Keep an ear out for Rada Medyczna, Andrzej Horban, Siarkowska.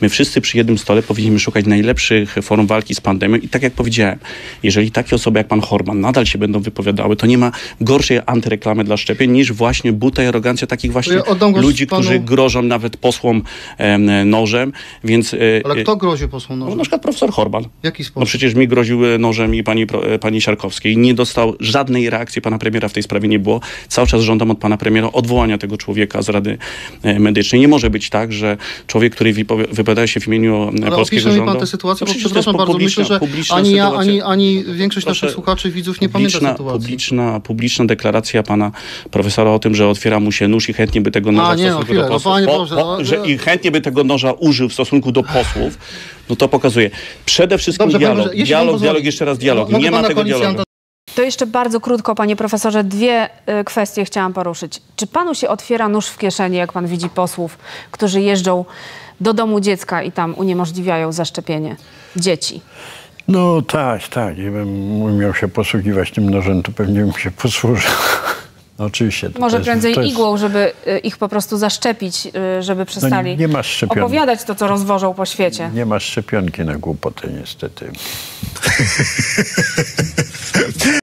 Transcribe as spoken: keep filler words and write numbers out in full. My wszyscy przy jednym stole powinniśmy szukać najlepszych form walki z pandemią i tak jak powiedziałem, jeżeli takie osoby jak pan Horban nadal się będą wypowiadały, to nie ma gorszej antyreklamy dla szczepień niż właśnie buta i arogancja takich właśnie ja ludzi, panu... którzy grożą nawet posłom em, nożem, więc... E, Ale kto grozi posłom nożem? No, na przykład profesor Horban. W jaki sposób? No przecież mi groził nożem i pani, pani Siarkowskiej. Nie dostał żadnej reakcji pana premiera w tej sprawie, nie było. Cały czas żądam od pana premiera odwołania tego człowieka z Rady Medycznej. Nie może być tak, że człowiek, który wypowiada się w imieniu Ale polskiego rządu... Ale opisze mi pan tę sytuację, bo przepraszam bardzo, myślę, że ani ja, ani, ani większość Proszę, naszych słuchaczy i widzów nie pamięta sytuacji. Publiczna, publiczna deklaracja pana profesora o tym, że otwiera mu się nóż i chętnie by tego noża A, nie, no, chwilę, do posłów, no, po, Boże, po, że I chętnie by tego noża użył w stosunku do posłów, no to pokazuje. Przede wszystkim Dobrze, dialog, Boże, dialog, pozwoli... dialog, jeszcze raz dialog. No, nie ma tego dialogu. To jeszcze bardzo krótko, panie profesorze, dwie y, kwestie chciałam poruszyć. Czy panu się otwiera nóż w kieszeni, jak pan widzi posłów, którzy jeżdżą do domu dziecka i tam uniemożliwiają zaszczepienie dzieci? No tak, tak. Gdybym umiał się posługiwać tym nożem, to pewnie bym się posłużył. Oczywiście. To Może to prędzej jest, igłą, żeby ich po prostu zaszczepić, żeby przestali no nie, nie ma opowiadać to, co rozwożą po świecie. Nie ma szczepionki na głupotę, niestety.